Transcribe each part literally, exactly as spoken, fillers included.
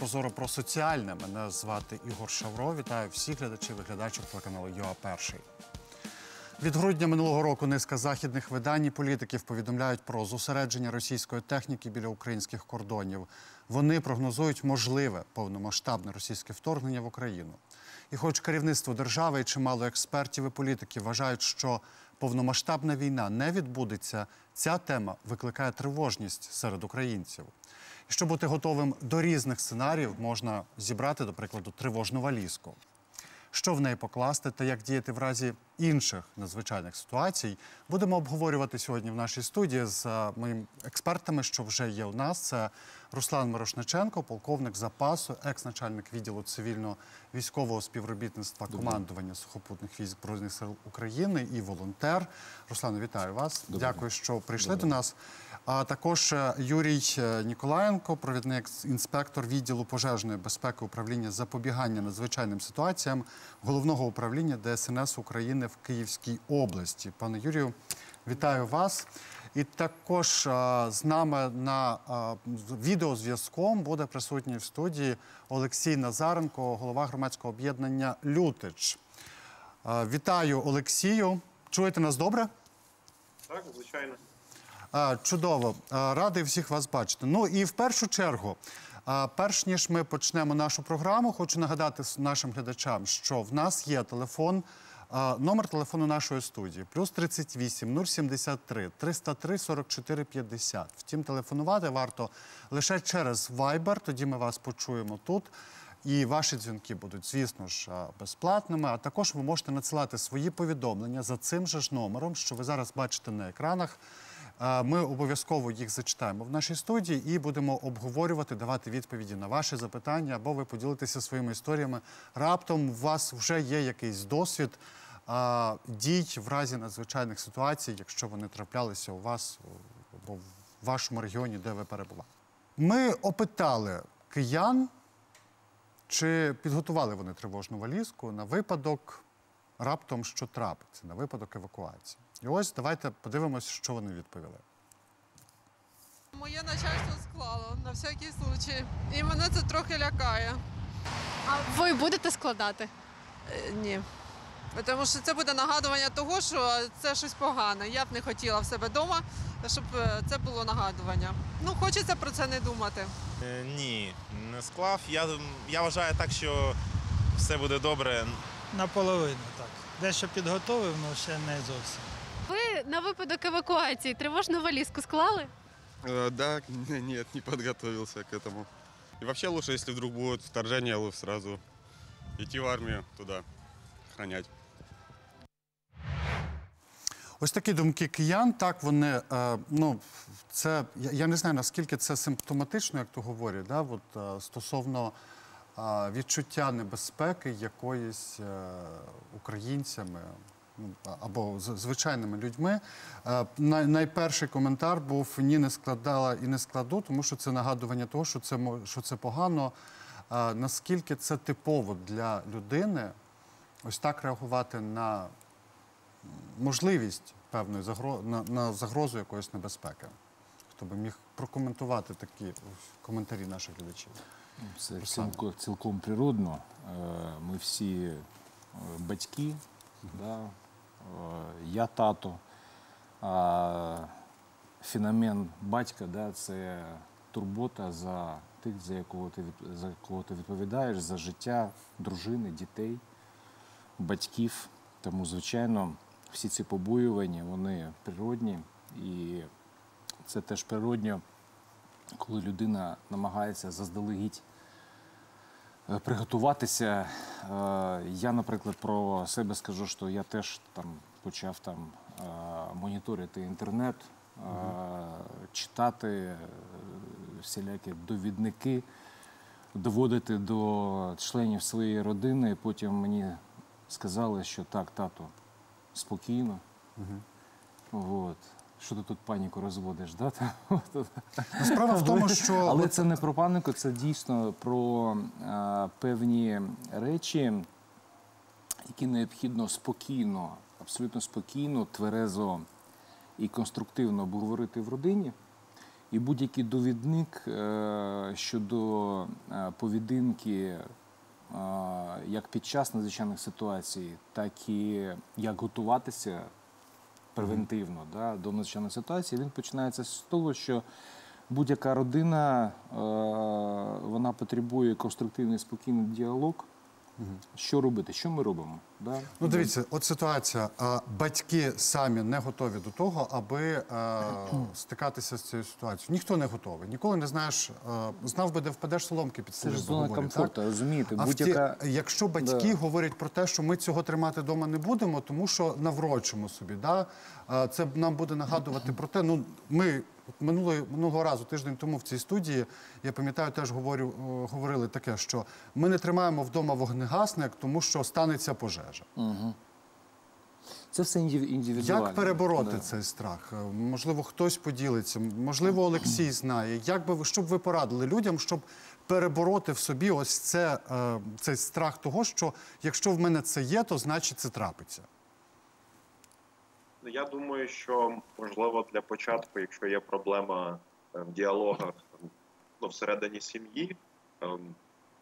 Прозоро про соціальне. Мене звати Ігор Шавро. Вітаю всіх глядачів і глядачок телеканалу ЮА:Перший. Від грудня минулого року низка західних видань і політиків повідомляють про зосередження російської техніки біля українських кордонів. Вони прогнозують можливе повномасштабне російське вторгнення в Україну. І хоч керівництво держави і чимало експертів і політиків вважають, що повномасштабна війна не відбудеться, ця тема викликає тривожність серед українців. І щоб бути готовим до різних сценаріїв, можна зібрати, до прикладу, тривожну валізку. Що в неї покласти та як діяти в разі інших надзвичайних ситуацій, будемо обговорювати сьогодні в нашій студії з моїми експертами, що вже є у нас. Це Руслан Мирошниченко, полковник запасу, екс-начальник відділу цивільно-військового співробітництва Командування Сухопутних військ Збройних сил України і волонтер. Руслане, вітаю вас. Добре. Дякую, що прийшли Добре. до нас. А також Юрій Ніколаєнко, провідний інспектор відділу пожежної безпеки управління запобігання надзвичайним ситуаціям Головного управління ДСНС України в Київській області. Пане Юрію, вітаю вас. І також з нами на відеозв'язком буде присутній в студії Олексій Назаренко, голова громадського об'єднання «Лютич». Вітаю, Олексію. Чуєте нас добре? Так, звичайно. Чудово. Радий всіх вас бачити. Ну і в першу чергу, перш ніж ми почнемо нашу програму, хочу нагадати нашим глядачам, що в нас є телефон, номер телефону нашої студії – плюс тридцять вісім, нуль сімдесят три, триста три, сорок чотири, п'ятдесят. Втім, телефонувати варто лише через Viber, тоді ми вас почуємо тут. І ваші дзвінки будуть, звісно ж, безплатними. А також ви можете надсилати свої повідомлення за цим же ж номером, що ви зараз бачите на екранах. Ми обов'язково їх зачитаємо в нашій студії і будемо обговорювати, давати відповіді на ваші запитання, або ви поділитеся своїми історіями. Раптом у вас вже є якийсь досвід а, дій в разі надзвичайних ситуацій, якщо вони траплялися у вас або в вашому регіоні, де ви перебували. Ми опитали киян, чи підготували вони тривожну валізку на випадок раптом, що трапиться, на випадок евакуації. І ось давайте подивимось, що вони відповіли. Моє начальство склало, на всякий случай. І мене це трохи лякає. А ви будете складати? Ні. Тому що це буде нагадування того, що це щось погане. Я б не хотіла в себе вдома, щоб це було нагадування. Ну, хочеться про це не думати. Е, ні, не склав. Я, я вважаю так, що все буде добре. Наполовину так. Дещо підготовив, але ще не зовсім. Ви на випадок евакуації тривожну валізку склали? Э, да, нет, не подготовился к этому. И вообще лучше, если вдруг будет вторжение, лучше сразу идти в армию туда, охранять. Ось такі думки киян, так вони, е, ну, це, я, я не знаю, наскільки це симптоматично, як то говорять, да, от, е, стосовно е, відчуття небезпеки якоїсь е, українцями, або звичайними людьми. Найперший коментар був «ні, не складала і не складу», тому що це нагадування того, що це, що це погано. Наскільки це типово для людини ось так реагувати на можливість певної загрози, на, на загрозу якоїсь небезпеки? Хто би міг прокоментувати такі коментарі наших глядачів? Це цілком, цілком природно. Ми всі батьки, да? Я тато, а феномен батька, да, це турбота за тих, за якого ти, за кого ти відповідаєш, за життя дружини, дітей, батьків. Тому, звичайно, всі ці побоювання, вони природні. І це теж природньо, коли людина намагається заздалегідь приготуватися. Я, наприклад, про себе скажу, що я теж там почав там моніторити інтернет, mm-hmm. читати всілякі довідники, доводити до членів своєї родини. Потім мені сказали, що так, тату, спокійно. Mm-hmm. От. Що ти тут паніку розводиш, да? Справа в тому, що... Але це не про паніку, це дійсно про а, певні речі, які необхідно спокійно, абсолютно спокійно, тверезо і конструктивно обговорити в родині. І будь-який довідник щодо поведінки як під час надзвичайних ситуацій, так і як готуватися превентивно да, до надзвичайної ситуації, він починається з того, що будь-яка родина, вона потребує конструктивний, спокійний діалог. Що робити? Що ми робимо? Да? Ну, дивіться, от ситуація. Батьки самі не готові до того, аби стикатися з цією ситуацією. Ніхто не готовий. Ніколи не знаєш, знав би, де впадеш, соломки підсилив. Це ж зона комфорту, розумієте? Будь-яка... Якщо батьки да. говорять про те, що ми цього тримати вдома не будемо, тому що наврочимо собі, да? Це нам буде нагадувати про те, ну, ми... Минулого, минулого разу, тиждень тому в цій студії, я пам'ятаю, теж говорю, говорили таке, що ми не тримаємо вдома вогнегасник, тому що станеться пожежа. Угу. Це все індивідуально. Як перебороти да. цей страх? Можливо, хтось поділиться, можливо, Олексій знає. Як би ви, щоб ви порадили людям, щоб перебороти в собі ось це, цей страх того, що якщо в мене це є, то значить це трапиться? Я думаю, що, можливо, для початку, якщо є проблема в діалогах ну, всередині сім'ї,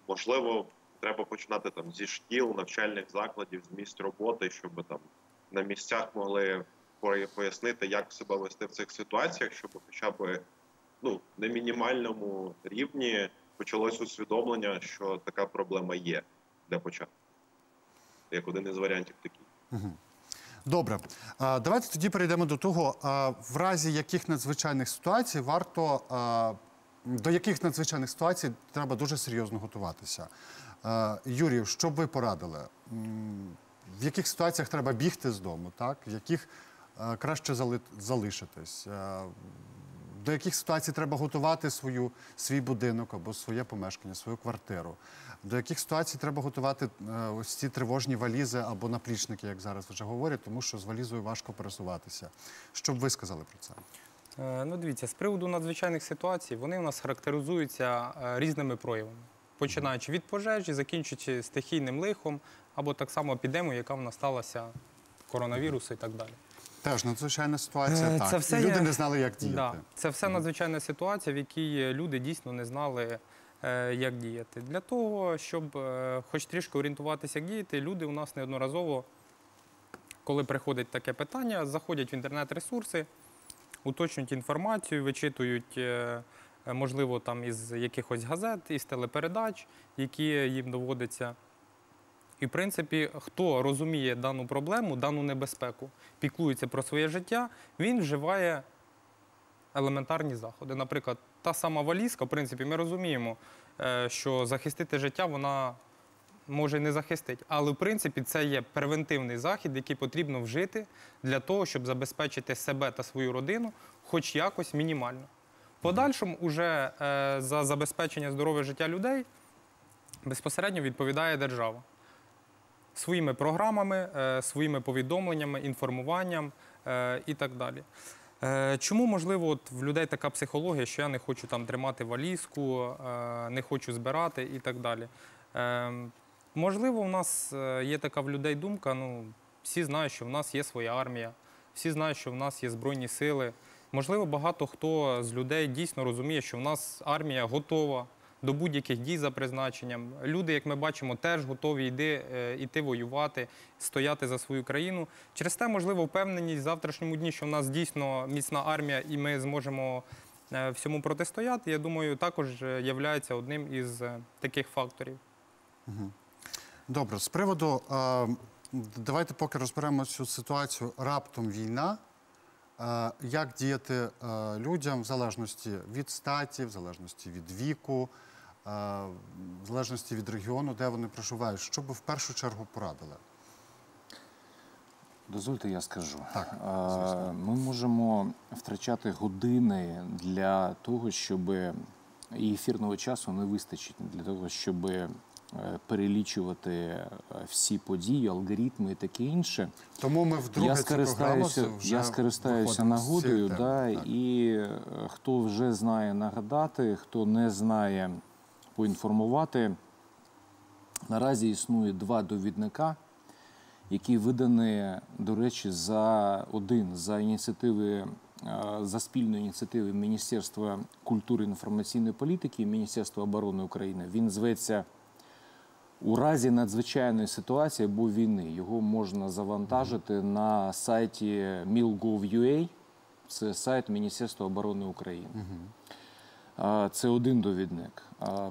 можливо, треба починати там, зі шкіл, навчальних закладів, з місць роботи, щоб там, на місцях могли пояснити, як себе вести в цих ситуаціях, щоб хоча б ну, на мінімальному рівні почалось усвідомлення, що така проблема є для початку. Як один із варіантів такий. Угу. Добре. Давайте тоді перейдемо до того, в разі яких надзвичайних ситуацій варто, до яких надзвичайних ситуацій треба дуже серйозно готуватися. Юрію, що б ви порадили? В яких ситуаціях треба бігти з дому, так? В яких краще залишитись? До яких ситуацій треба готувати свою, свій будинок або своє помешкання, свою квартиру? До яких ситуацій треба готувати ось ці тривожні валізи або наплічники, як зараз вже говорять, тому що з валізою важко пересуватися. Що б ви сказали про це? Ну, дивіться, з приводу надзвичайних ситуацій, вони у нас характеризуються різними проявами. Починаючи від пожежі, закінчуючи стихійним лихом, або так само епідемією, яка в нас сталася, коронавірусу і так далі. Теж надзвичайна ситуація, так. Все... Люди не знали, як діяти. Да. Це все надзвичайна ситуація, в якій люди дійсно не знали, як діяти. Для того, щоб хоч трішки орієнтуватися, як діяти, люди у нас неодноразово, коли приходить таке питання, заходять в інтернет-ресурси, уточнюють інформацію, вичитують, можливо, там із якихось газет, із телепередач, які їм доводиться. І, в принципі, хто розуміє дану проблему, дану небезпеку, піклується про своє життя, він вживає елементарні заходи. Наприклад, та сама валізка, в принципі, ми розуміємо, що захистити життя вона може не захистити. Але, в принципі, це є превентивний захід, який потрібно вжити для того, щоб забезпечити себе та свою родину хоч якось мінімально. В подальшому уже за забезпечення здоров'я життя людей безпосередньо відповідає держава. Своїми програмами, своїми повідомленнями, інформуванням і так далі. Чому, можливо, от в людей така психологія, що я не хочу там тримати валізку, не хочу збирати і так далі? Можливо, в нас є така в людей думка, ну, всі знають, що в нас є своя армія, всі знають, що в нас є Збройні сили. Можливо, багато хто з людей дійсно розуміє, що в нас армія готова до будь-яких дій за призначенням. Люди, як ми бачимо, теж готові йти, йти воювати, стояти за свою країну. Через те, можливо, впевненість в завтрашньому дні, що в нас дійсно міцна армія і ми зможемо всьому протистояти, я думаю, також є одним із таких факторів. Добре. З приводу, давайте поки розберемо цю ситуацію раптом війна. Як діяти людям в залежності від статі, в залежності від віку, в залежності від регіону, де вони проживають? Що би в першу чергу порадили? Дозвольте, я скажу. Так, ми можемо втрачати години для того, щоб і ефірного часу не вистачить, для того, щоб перелічувати всі події, алгоритми і таке інше. Тому ми вдруге цю програму вже виходимо. Я скористаюся нагодою, да, і хто вже знає нагадати, хто не знає поінформувати. Наразі існує два довідника, які видані, до речі, за один, за ініціативи за спільної ініціативи Міністерства культури і інформаційної політики і Міністерства оборони України. Він зветься «У разі надзвичайної ситуації або війни». Його можна завантажити на сайті мил крапка гов крапка ю а. Це сайт Міністерства оборони України. Це один довідник.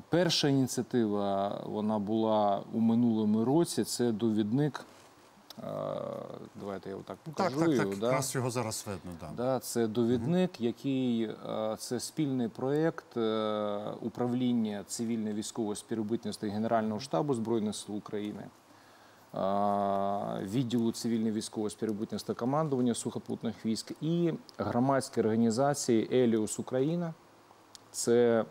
Перша ініціатива, вона була у минулому році, це довідник, давайте я отак покажу. Так, так, так, якраз його зараз видно. Це довідник, який, це спільний проєкт управління цивільно-військового співробітництва Генерального штабу Збройних сил України, відділу цивільно-військового співробітництва командування сухопутних військ і громадської організації «Еліус Україна». Це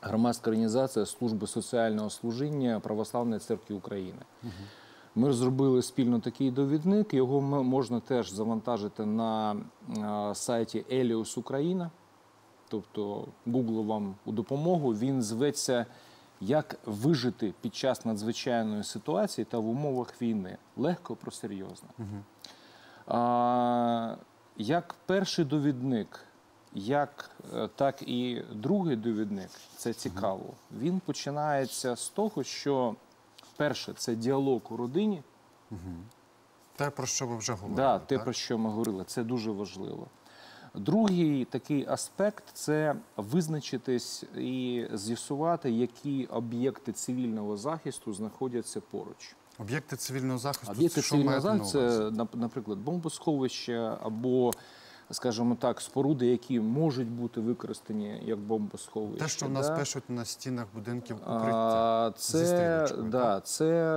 громадська організація Служби соціального служіння Православної церкви України. Ми зробили спільно такий довідник, його можна теж завантажити на сайті «Еліус Україна», тобто Google вам у допомогу. Він зветься «Як вижити під час надзвичайної ситуації та в умовах війни? Легко про серйозно». Як перший довідник, як так і другий довідник, це цікаво, він починається з того, що перше, це діалог у родині. Те, про що ви вже говорили. Так, те, про що ми говорили. Це дуже важливо. Другий такий аспект – це визначитись і з'ясувати, які об'єкти цивільного захисту знаходяться поруч. Об'єкти цивільного захисту – це що має на увазі? Це, наприклад, бомбосховища або, скажімо так, споруди, які можуть бути використані як бомбосховища. Те, що в нас пишуть на стінах будинків укриття зі стрілочкою. Так, це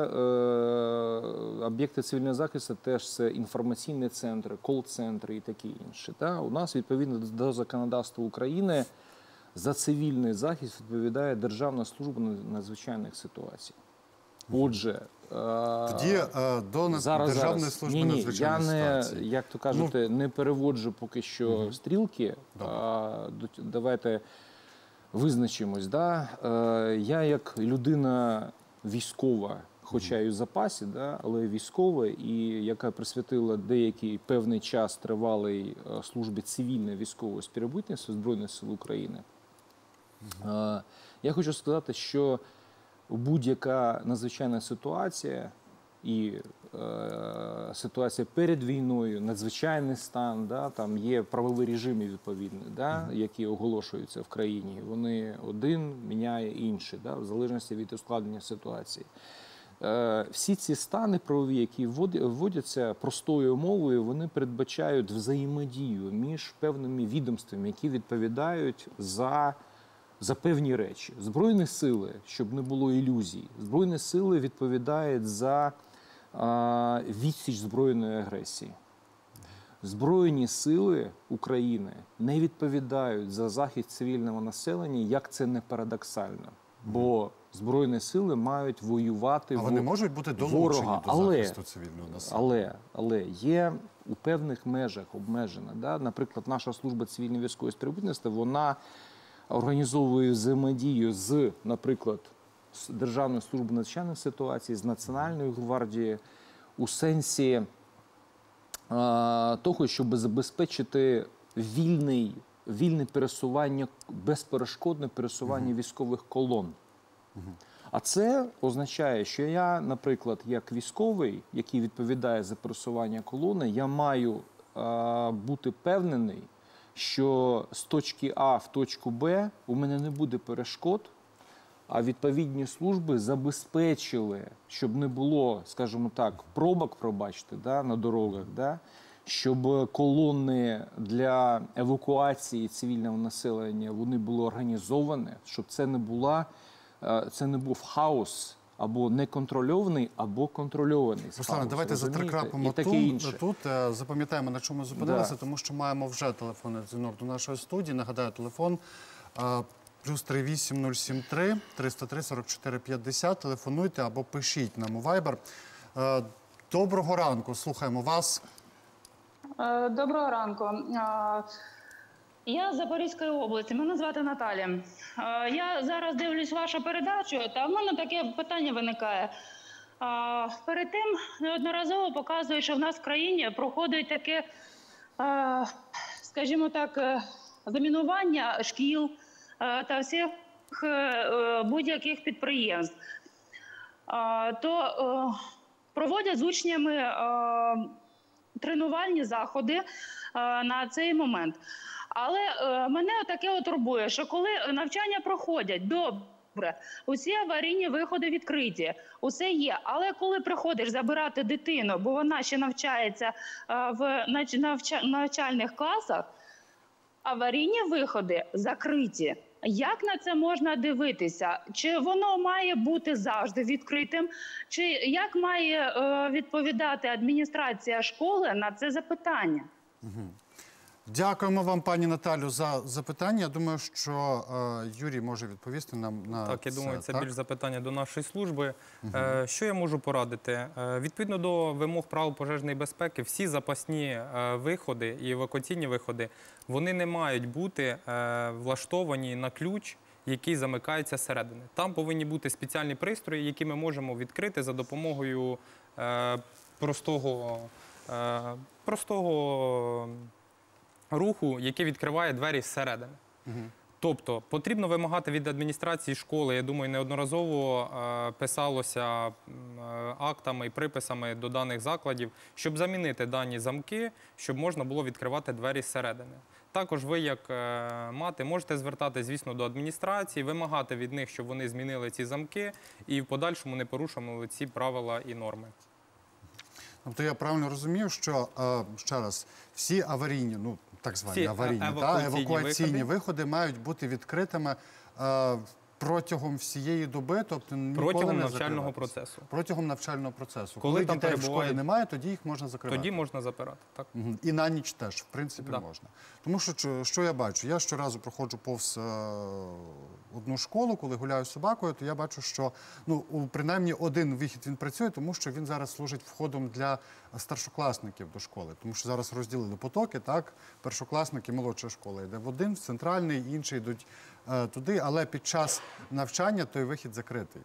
об'єкти цивільного захисту, теж це інформаційні центри, кол-центри і таке інше. У нас, відповідно до законодавства України, за цивільний захист відповідає Державна служба надзвичайних ситуацій. Отже, тоді до Державної служби надзвичайних ситуацій. Як то кажете, не переводжу поки що стрілки. Давайте визначимось. Я як людина військова, хоча і в запасі, але військова, і яка присвятила деякий певний час тривалий службі цивільно-військового співробітництва Збройних сил України, я хочу сказати, що будь-яка надзвичайна ситуація і ситуація перед війною, надзвичайний стан, там є правові режими відповідні, які оголошуються в країні. Вони один міняє інший, в залежності від ускладнення ситуації. Всі ці стани правові, які вводяться простою мовою, вони передбачають взаємодію між певними відомствами, які відповідають за... за певні речі. Збройні сили, щоб не було ілюзій, Збройні сили відповідають за відсіч збройної агресії. Збройні сили України не відповідають за захист цивільного населення, як це не парадоксально. Бо Збройні сили мають воювати ворога. А вони можуть бути долучені до захисту цивільного населення? Але є у певних межах обмежено. Наприклад, наша служба цивільно-військового співробітництва, вона організовує взаємодію з, наприклад, Державною службою надзвичайних ситуацій, з Національною гвардією у сенсі того, щоб забезпечити вільне пересування, безперешкодне пересування військових колон. А це означає, що я, наприклад, як військовий, який відповідає за пересування колони, я маю бути впевнений, що з точки А в точку Б у мене не буде перешкод, а відповідні служби забезпечили, щоб не було, скажімо так, пробок, пробачте, на дорогах, щоб колони для евакуації цивільного населення, вони були організовані, щоб це не був хаос, або неконтрольований, або контрольований. Руслане, давайте затрикапимо тут. Запам'ятаємо, на чому зупинилися, тому що маємо вже телефонний дзвінок до нашої студії. Нагадаю, телефон плюс три вісім нуль сім три, триста три, сорок чотири, п'ятдесят. Телефонуйте або пишіть нам у Viber. Доброго ранку, слухаємо вас. Доброго ранку. Я з Запорізької області, мене звати Наталя. Я зараз дивлюсь вашу передачу, та в мене таке питання виникає. Перед тим неодноразово показують, що в нас в країні проходить таке, скажімо так, замінування шкіл та всіх будь-яких підприємств, то проводять з учнями тренувальні заходи на цей момент. Але мене таке турбує, що коли навчання проходять добре, усі аварійні виходи відкриті, усе є. Але коли приходиш забирати дитину, бо вона ще навчається в навчальних класах, аварійні виходи закриті. Як на це можна дивитися? Чи воно має бути завжди відкритим? Чи як має відповідати адміністрація школи на це запитання? Дякуємо вам, пані Наталю, за запитання. Я думаю, що Юрій може відповісти нам на це. Так, я думаю, це більш запитання до нашої служби. Що я можу порадити? Відповідно до вимог правил пожежної безпеки, всі запасні виходи і евакуаційні виходи, вони не мають бути влаштовані на ключ, який замикається зсередини. Там повинні бути спеціальні пристрої, які ми можемо відкрити за допомогою простого... простого... руху, який відкриває двері зсередини. Тобто потрібно вимагати від адміністрації школи, я думаю, неодноразово писалося актами і приписами до даних закладів, щоб замінити дані замки, щоб можна було відкривати двері зсередини. Також ви, як мати, можете звертатись, звісно, до адміністрації, вимагати від них, щоб вони змінили ці замки і в подальшому не порушували ці правила і норми. Тобто я правильно розумів, що, ще раз, всі аварійні, ну, так звані аварійні, евакуаційні виходи мають бути відкритими протягом всієї доби, тобто ніколи не закриватися. Протягом навчального процесу. Коли дітей в школі немає, тоді їх можна закривати. Тоді можна запирати, так. І на ніч теж, в принципі, можна. Тому що, що я бачу, я щоразу проходжу повз одну школу, коли гуляю з собакою, то я бачу, що, ну, принаймні один вихід він працює, тому що він зараз служить входом для старшокласників до школи. Тому що зараз розділили потоки, так, першокласники, молодша школа йде в один, в центральний, інші йдуть туди, але під час навчання той вихід закритий.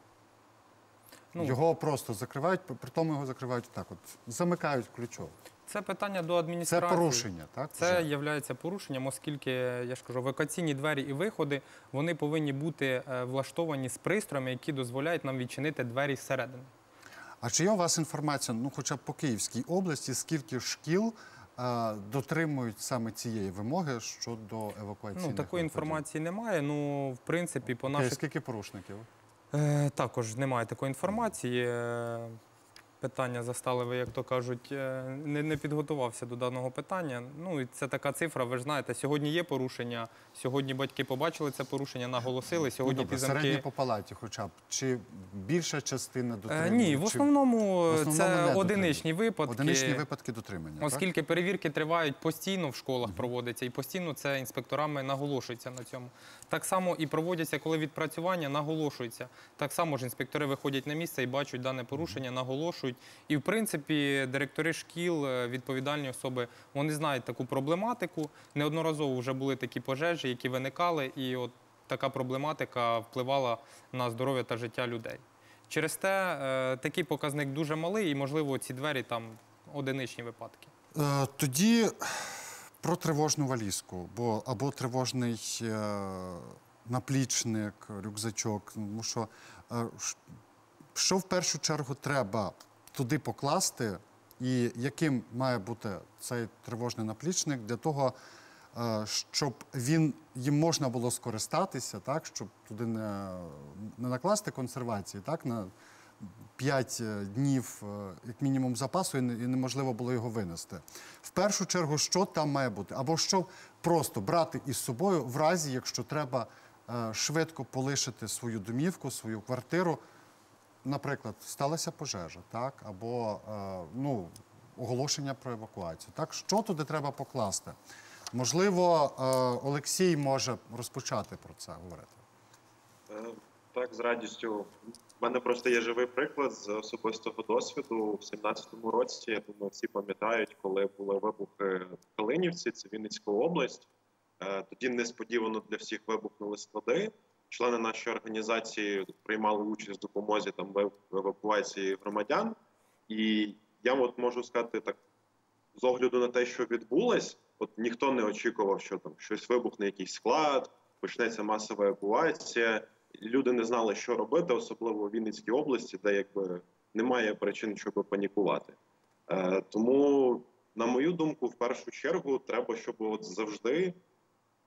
Його просто закривають, при тому його закривають так от, замикають ключом. Це питання до адміністрації. Це порушення, так? Це є порушенням, оскільки, я ж кажу, евакуаційні двері і виходи, вони повинні бути влаштовані з пристроями, які дозволяють нам відчинити двері зсередини. А чи є у вас інформація, ну, хоча б по Київській області, скільки шкіл дотримують саме цієї вимоги щодо евакуаційних виходів? Ну, такої інформації немає, ну, в принципі, по наших... Скільки порушників? Також немає такої інформації. Питання застали ви, як то кажуть, не підготувався до даного питання. Ну, і це така цифра, ви ж знаєте, сьогодні є порушення, сьогодні батьки побачили це порушення, наголосили, сьогодні ті замки... Середньо по палаті хоча б, чи більша частина дотримання? Ні, в основному це одиничні випадки. Одиничні випадки дотримання, так? Оскільки перевірки тривають, постійно в школах проводяться, і постійно це інспекторами наголошується на цьому. Так само і проводяться, коли відпрацювання, наголошується. Так само ж інспектори виходять на місце і бачать дане порушення, наголошують. І, в принципі, директори шкіл, відповідальні особи, вони знають таку проблематику. Неодноразово вже були такі пожежі, які виникали, і от така проблематика впливала на здоров'я та життя людей. Через те такий показник дуже малий, і, можливо, ці двері там одиничні випадки. Тоді про тривожну валізку, або тривожний наплічник, рюкзачок. Що в першу чергу треба туди покласти і яким має бути цей тривожний наплічник для того, щоб їм можна було скористатися, щоб туди не накласти консервації на п'ять днів як мінімум запасу і неможливо було його винести. В першу чергу, що там має бути? Або що просто брати із собою в разі, якщо треба швидко полишити свою домівку, свою квартиру. Наприклад, сталася пожежа, так, або оголошення про евакуацію. Так, що туди треба покласти? Можливо, Олексій може розпочати про це говорити. Так, з радістю. У мене просто є живий приклад з особистого досвіду. У дві тисячі сімнадцятому році, я думаю, всі пам'ятають, коли були вибухи в Калинівці, це Вінницька область. Тоді несподівано для всіх вибухнули склади. Члени нашої організації приймали участь в допомозі в евакуації громадян. І я можу сказати так з огляду на те, що відбулось, от ніхто не очікував, що там щось вибухне, якийсь склад, почнеться масова евакуація. Люди не знали, що робити, особливо в Вінницькій області, де якби немає причин, щоб панікувати. Е, тому, на мою думку, в першу чергу треба, щоб от завжди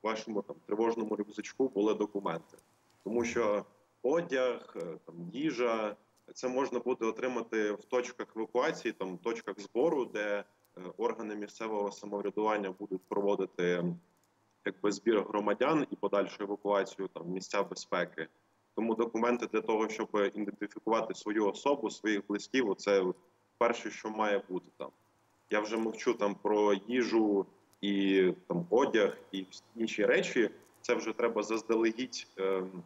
в вашому там тривожному рюкзачку були документи. Тому що одяг, там, їжа, це можна буде отримати в точках евакуації, там, в точках збору, де органи місцевого самоврядування будуть проводити якби збір громадян і подальшу евакуацію там в місця безпеки. Тому документи для того, щоб ідентифікувати свою особу, своїх близьків, це перше, що має бути там. Я вже мовчу там про їжу і там одяг і інші речі. Це вже треба заздалегідь ем,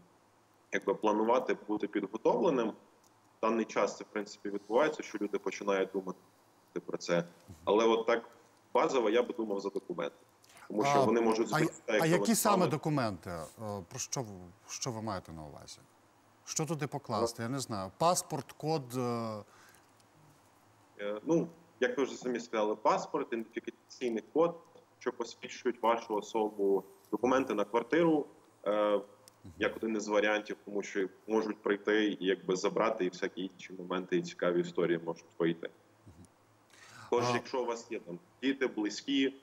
якби планувати, бути підготовленим. В даний час це в принципі відбувається, що люди починають думати про це. Але от так базово я б думав за документи. Тому що вони можуть зберігати. А, а які саме документи? Про що, що ви маєте на увазі? Що туди покласти? Я не знаю. Паспорт, код? Ну, як ви вже самі сказали, паспорт, ідентифікаційний код, що посвідчують вашу особу, документи на квартиру, як один із варіантів, тому що можуть прийти і якби забрати, і всякі інші моменти, і цікаві історії можуть вийти. Тож, якщо у вас є там діти, близькі,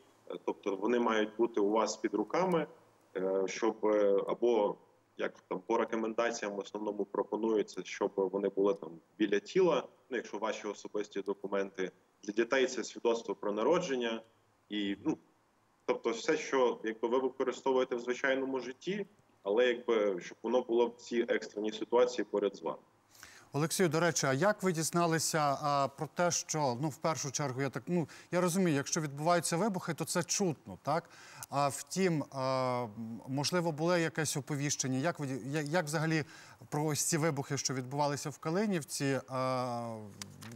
тобто вони мають бути у вас під руками, щоб або, як там по рекомендаціям в основному пропонується, щоб вони були там біля тіла, ну, якщо ваші особисті документи. Для дітей це свідоцтво про народження. І, ну, тобто все, що якби, ви використовуєте в звичайному житті, але якби, щоб воно було в цій екстреній ситуації поряд з вами. Олексію, до речі, а як ви дізналися а, про те, що, ну, в першу чергу, я так, ну, я розумію, якщо відбуваються вибухи, то це чутно, так? А втім, а, можливо, було якесь оповіщення, як, ви, як, як взагалі про ось ці вибухи, що відбувалися в Калинівці, а,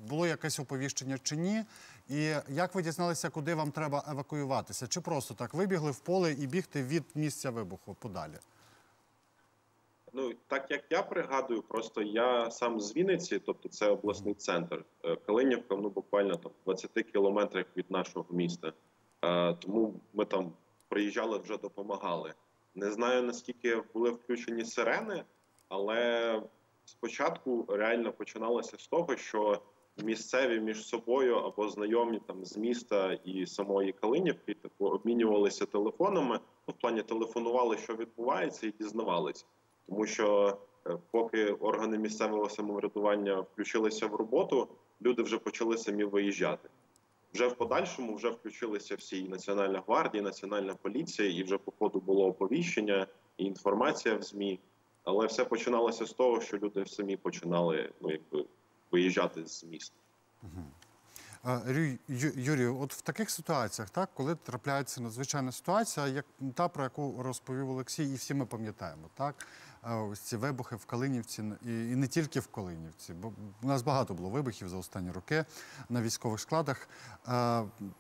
було якесь оповіщення чи ні? І як ви дізналися, куди вам треба евакуюватися? Чи просто так вибігли в поле і бігти від місця вибуху подалі? Ну, так як я пригадую, просто я сам з Вінниці, тобто це обласний центр. Калинівка, ну, буквально там двадцять кілометрів від нашого міста. Е, тому ми там приїжджали, вже допомагали. Не знаю, наскільки були включені сирени, але спочатку реально починалося з того, що місцеві між собою або знайомі там з міста і самої Калинівки типу, обмінювалися телефонами, ну, в плані телефонували, що відбувається, і дізнавалися. Тому що поки органи місцевого самоврядування включилися в роботу, люди вже почали самі виїжджати. Вже в подальшому вже включилися всі і Національна гвардія, і Національна поліція, і вже по ходу було оповіщення, і інформація в ЗМІ. Але все починалося з того, що люди самі починали, ну, якби, виїжджати з міста. Угу. Юрію, от в таких ситуаціях, так, коли трапляється надзвичайна ситуація, як та, про яку розповів Олексій, і всі ми пам'ятаємо, так? Ось ці вибухи в Калинівці і не тільки в Калинівці, бо у нас багато було вибухів за останні роки на військових складах.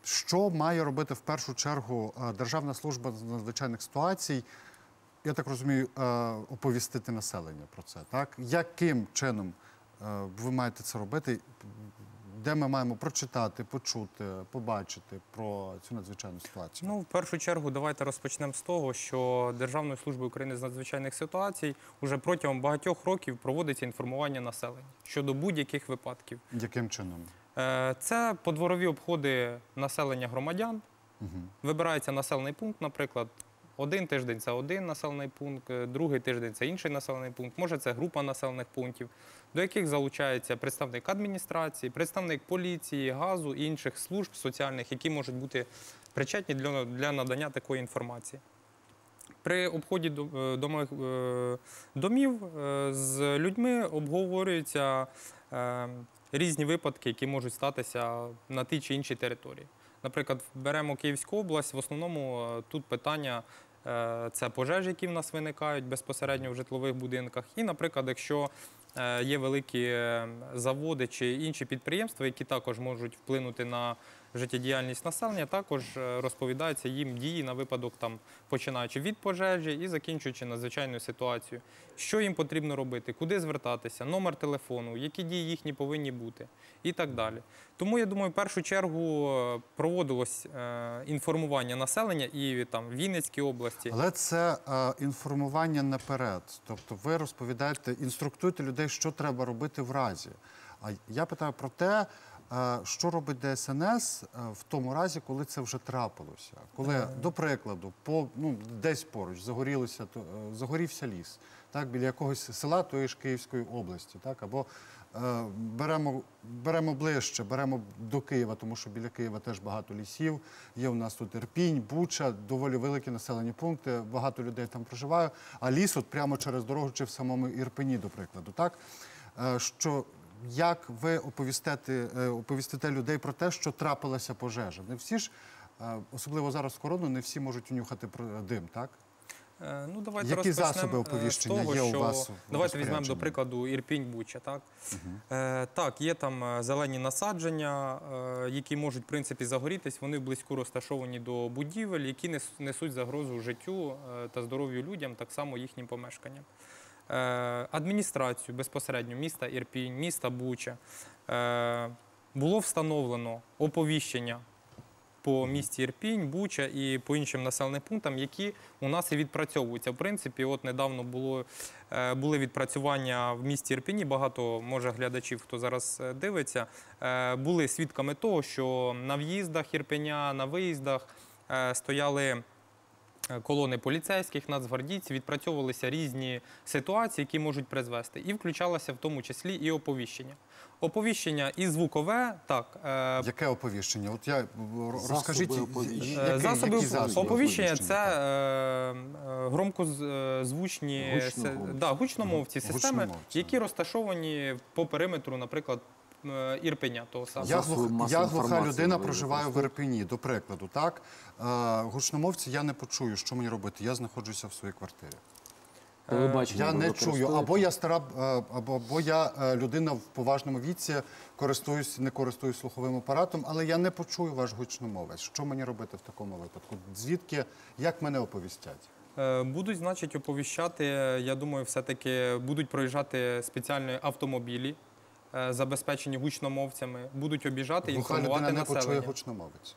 Що має робити в першу чергу Державна служба з надзвичайних ситуацій, я так розумію, оповістити населення про це, так? Яким чином ви маєте це робити? Де ми маємо прочитати, почути, побачити про цю надзвичайну ситуацію? Ну, в першу чергу, давайте розпочнемо з того, що Державною службою України з надзвичайних ситуацій уже протягом багатьох років проводиться інформування населення щодо будь-яких випадків. Яким чином? Це подворові обходи населення громадян. Угу. Вибирається населений пункт, наприклад, один тиждень – це один населений пункт, другий тиждень – це інший населений пункт, може це група населених пунктів, до яких залучається представник адміністрації, представник поліції, газу і інших служб соціальних, які можуть бути причетні для, для надання такої інформації. При обході домів з людьми обговорюються різні випадки, які можуть статися на тій чи іншій території. Наприклад, беремо Київську область, в основному тут питання – це пожежі, які в нас виникають безпосередньо в житлових будинках. І, наприклад, якщо є великі заводи чи інші підприємства, які також можуть вплинути на життєдіяльність населення, також розповідаються їм дії на випадок, там, починаючи від пожежі і закінчуючи надзвичайною ситуацією. Що їм потрібно робити, куди звертатися, номер телефону, які дії їхні повинні бути і так далі. Тому, я думаю, в першу чергу проводилось інформування населення і там, в Вінницькій області. Але це інформування наперед. Тобто ви розповідаєте, інструктуєте людей, що треба робити в разі. А я питаю про те, що робить ДСНС в тому разі, коли це вже трапилося. Коли, до прикладу, по, ну, десь поруч загорілося, загорівся ліс, так, біля якогось села тої ж Київської області, так, або е, беремо, беремо ближче, беремо до Києва, тому що біля Києва теж багато лісів, є у нас тут Ірпінь, Буча, доволі великі населені пункти, багато людей там проживає, а ліс от прямо через дорогу чи в самому Ірпені, до прикладу, так, е, що... Як ви оповістите, оповістите людей про те, що трапилася пожежа? Не всі ж, особливо зараз в корону, не всі можуть унюхати дим, так? Ну, давайте які засоби оповіщення того, є у вас? Давайте візьмемо, до прикладу, Ірпінь-Буча. Так? Угу. Е, так, є там зелені насадження, е, які можуть, в принципі, загорітись. Вони близько розташовані до будівель, які несуть загрозу життю та здоров'ю людям, так само їхнім помешканням. Адміністрацію безпосередньо міста Ірпінь, міста Буча, було встановлено оповіщення по місті Ірпінь, Буча і по іншим населеним пунктам, які у нас і відпрацьовуються. В принципі, от недавно було, були відпрацювання в місті Ірпіні, багато, може, глядачів, хто зараз дивиться, були свідками того, що на в'їздах Ірпеня, на виїздах стояли колони поліцейських, нацгвардійців, відпрацьовувалися різні ситуації, які можуть призвести. І включалося в тому числі і оповіщення. Оповіщення і звукове, так. Яке оповіщення? От я, розкажіть, які, засоби, які засоби оповіщення? Це е, громкозвучні, да, гучномовці системи, гучномовці, які розташовані по периметру, наприклад, Ірпеня, того самого. Я, глух, я глуха людина, проживаю в Ірпені, до прикладу, так? Е, гучномовці я не почую, що мені робити, я знаходжуся в своїй квартирі. Телебачення я не чую, або я, стара, або, або я людина в поважному віці, користуюсь, не користуюсь слуховим апаратом, але я не почую ваш гучномовець. Що мені робити в такому випадку? Звідки, як мене оповістять? Будуть, значить, оповіщати, я думаю, все-таки будуть проїжджати спеціальні автомобілі, забезпечені гучномовцями, будуть об'їжджати і інформувати населення. Глуха людина не почує гучномовець.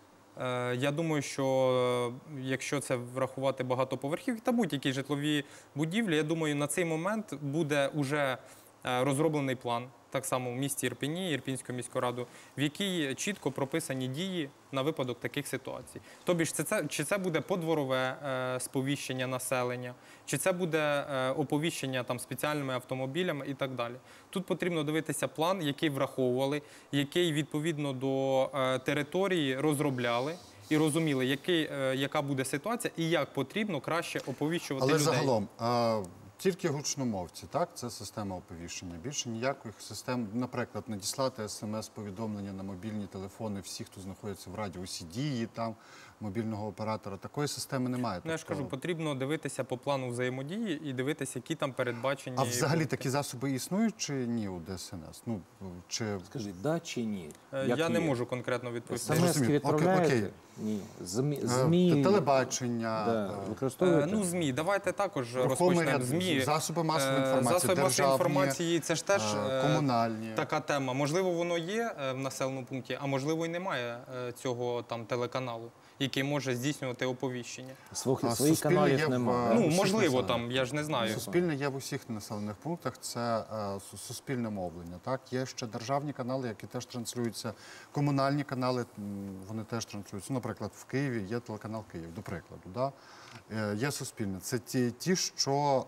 Я думаю, що якщо це врахувати багатоповерхівки та будь-які житлові будівлі, я думаю, на цей момент буде уже розроблений план, так само в місті Ірпені, Ірпінську міську раду, в якій чітко прописані дії на випадок таких ситуацій. Тобі ж, це, це, чи це буде подворове е, сповіщення населення, чи це буде е, оповіщення там, спеціальними автомобілями і так далі. Тут потрібно дивитися план, який враховували, який відповідно до е, території розробляли і розуміли, який, е, яка буде ситуація і як потрібно краще оповіщувати людей. Але загалом... А... Тільки гучномовці, так? Це система оповіщення. Більше ніяких систем, наприклад, надіслати смс-повідомлення на мобільні телефони всіх, хто знаходиться в радіусі дії, там, мобільного оператора. Такої системи немає. Ну, я ж кажу, потрібно дивитися по плану взаємодії і дивитися, які там передбачені... А взагалі бути. Такі засоби існують чи ні у ДСНС? Ну, чи... Скажіть, да чи ні? Як я ні? не можу конкретно відповісти. ес ем ес відправляєте? Окей, окей. Ні. ЗМІ... Телебачення. Да. Використовуєте? Ну, ЗМІ. Давайте також розпочнемо ЗМІ. Засоби масової інформації, засоби масової інформації, це ж теж комунальні. Така тема. Можливо, воно є в населеному пункті, а можливо і немає цього там телеканалу, який може здійснювати оповіщення. Слухайте, своїх каналів немає. Ну, можливо, там, я ж не знаю. Суспільне є в усіх населених пунктах, це суспільне мовлення. Так? Є ще державні канали, які теж транслюються, комунальні канали, вони теж транслюються. Наприклад, в Києві є телеканал Київ, до прикладу. Да? Є суспільне. Це ті, ті що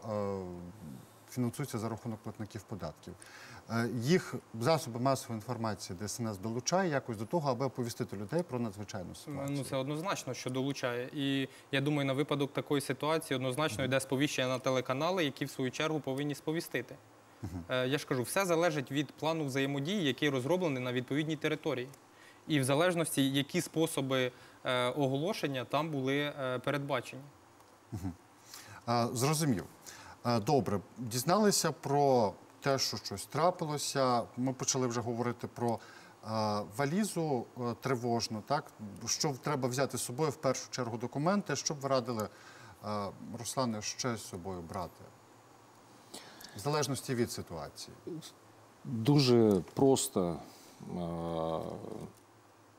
фінансуються за рахунок платників податків. Їх засоби масової інформації ДСНС долучає якось до того, аби оповістити людей про надзвичайну ситуацію. Ну, це однозначно, що долучає. І я думаю, на випадок такої ситуації однозначно йде сповіщення на телеканали, які в свою чергу повинні сповістити. Uh-huh. Я ж кажу, все залежить від плану взаємодії, який розроблений на відповідній території. І в залежності, які способи оголошення там були передбачені. Uh-huh. Зрозумів. Добре, дізналися про те, що щось трапилося. Ми почали вже говорити про валізу тривожну, так? Що треба взяти з собою, в першу чергу документи, що б ви радили, Руслане, ще з собою брати? В залежності від ситуації. Дуже просто,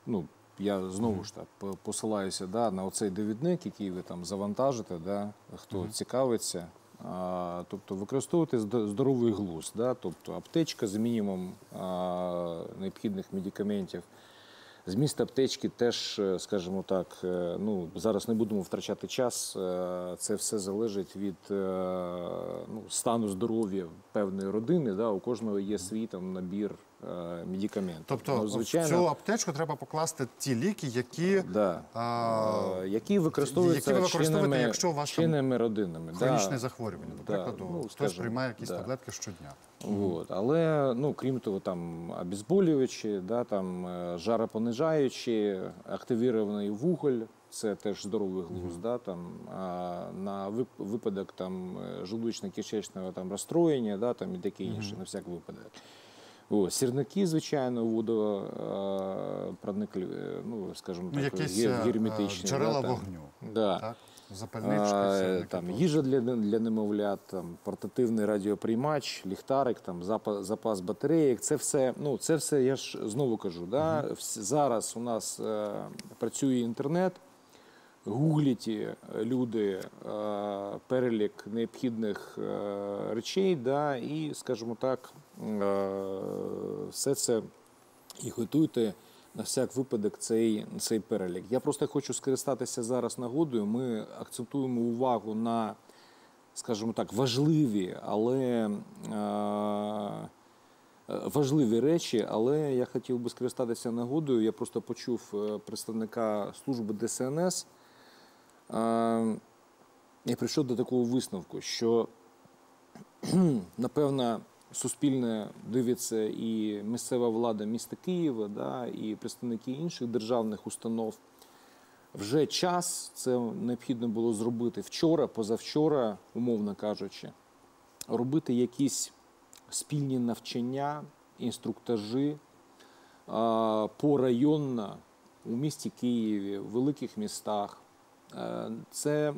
ну, я знову ж так посилаюся, да, на оцей довідник, який ви там завантажите, да, хто mm-hmm. цікавиться. А, тобто використовувати здоровий глузд, да, тобто аптечка з мінімум а, необхідних медикаментів. Зміст аптечки теж, скажімо так, ну, зараз не будемо втрачати час, це все залежить від, ну, стану здоров'я певної родини, да, у кожного є свій там набір медикаментів. Тобто, ну, звичайно, в цю аптечку треба покласти ті ліки, які, да, а, які використовуються, які використовуєте, якщо у вас чинними родинами. Хронічне, да, захворювання, наприклад, да, ну, хтось, скажімо, приймає якісь, да, таблетки щодня. Вот. Але, ну, крім того, там обезболюючі, да, там жаропонижаючі, активований вуголь, це теж здоровий глузд, mm-hmm. да, там, а, на випадок там желудочно-кишечного там розстроєння, да, там і таке інше, mm-hmm. на всяк випадок. О, сірники, звичайно, водопроникливі, ну, скажімо так, герметичні. Джерела, да, вогню, да, так? Запальнички, а, там, їжа для, для немовлят, там, портативний радіоприймач, ліхтарик, там, запас, запас батареїк. Це все, ну, це все, я ж знову кажу, да? Угу. Зараз у нас е, працює інтернет, гугліть люди е, перелік необхідних е, речей, да? І, скажімо так, е, все це і готуйте на всяк випадок цей, цей перелік. Я просто хочу скористатися зараз нагодою. Ми акцентуємо увагу на, скажімо так, важливі, але е важливі речі, але я хотів би скористатися нагодою. Я просто почув представника служби ДСНС. Е я прийшов до такого висновку, що, напевно, Суспільне дивиться і місцева влада міста Києва, да, і представники інших державних установ. Вже час, це необхідно було зробити вчора, позавчора, умовно кажучи, робити якісь спільні навчання, інструктажі порайонно у місті Києві, в великих містах. Це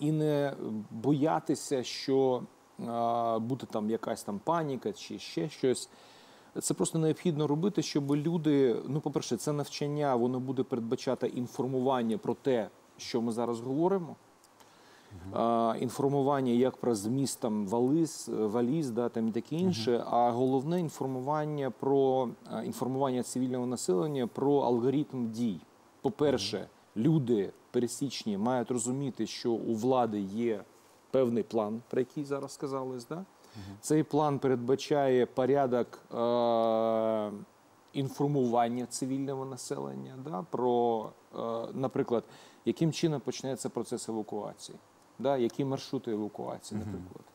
і не боятися, що буде там якась там паніка чи ще щось. Це просто необхідно робити, щоб люди, ну, по-перше, це навчання, воно буде передбачати інформування про те, що ми зараз говоримо. Угу. Інформування як про зміст там валіз, валіз, да, там і таке інше, угу. а головне інформування про інформування цивільного населення про алгоритм дій. По-перше, угу. люди пересічні мають розуміти, що у влади є певний план, про який зараз сказалось, да? Uh-huh. Цей план передбачає порядок е інформування цивільного населення, да? Про, е наприклад, яким чином почнеться процес евакуації, да? Які маршрути евакуації, uh-huh. наприклад. Е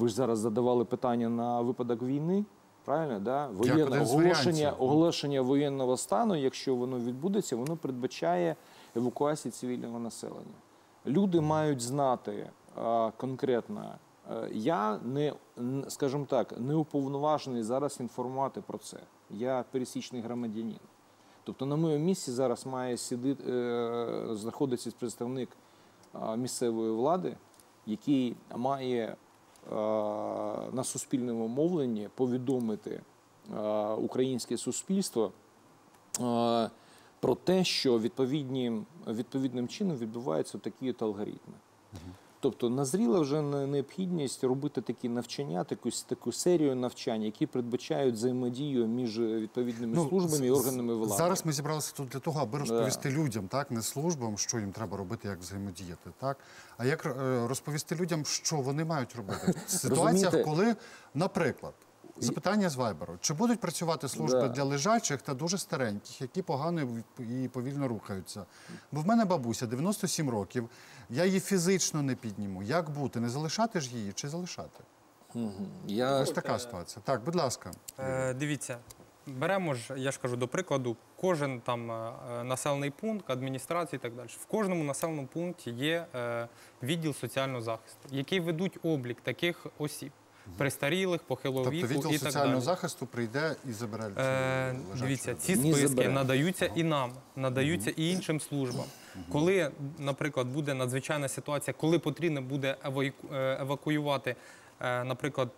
ви ж зараз задавали питання на випадок війни, правильно? Да? Воєнне, оголошення, оголошення воєнного стану, якщо воно відбудеться, воно передбачає евакуацію цивільного населення. Люди мають знати а, конкретно. Я не, скажімо так, не уповноважений зараз інформувати про це. Я пересічний громадянин. Тобто на моєму місці зараз має сидіти, знаходитися представник місцевої влади, який має а, на суспільному мовленні повідомити а, українське суспільство а, про те, що відповідним, відповідним чином відбуваються такі алгоритми. Угу. Тобто назріла вже необхідність робити такі навчання, таку, таку серію навчань, які передбачають взаємодію між відповідними, ну, службами і органами влади. Зараз ми зібралися тут для того, аби розповісти, да, людям, так, не службам, що їм треба робити, як взаємодіяти, так, а як розповісти людям, що вони мають робити в ситуаціях, коли, наприклад, запитання з Вайберу. Чи будуть працювати служби, да, для лежачих та дуже стареньких, які погано і повільно рухаються? Бо в мене бабуся, дев'яносто сім років, я її фізично не підніму. Як бути? Не залишати ж її чи залишати? Угу. Я... Ось така ситуація. Так, будь ласка. Е, дивіться, беремо ж, я ж кажу, до прикладу, кожен там населений пункт, адміністрації і так далі. В кожному населеному пункті є е, відділ соціального захисту, який ведуть облік таких осіб. престарілих, похилого віку і так далі. Тобто відділ соціального захисту прийде і забере людей? Дивіться, ці списки надаються і нам, надаються і іншим службам. Коли, наприклад, буде надзвичайна ситуація, коли потрібно буде евакуювати, наприклад,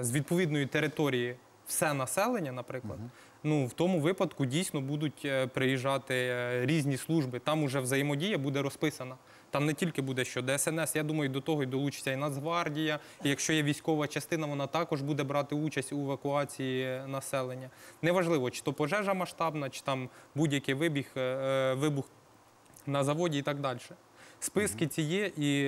з відповідної території все населення, наприклад, ну, в тому випадку дійсно будуть приїжджати різні служби. Там уже взаємодія буде розписана. Там не тільки буде, що ДСНС, я думаю, до того й долучиться і Нацгвардія. І якщо є військова частина, вона також буде брати участь у евакуації населення. Неважливо, чи то пожежа масштабна, чи там будь-який вибух на заводі і так далі. Списки ці є, і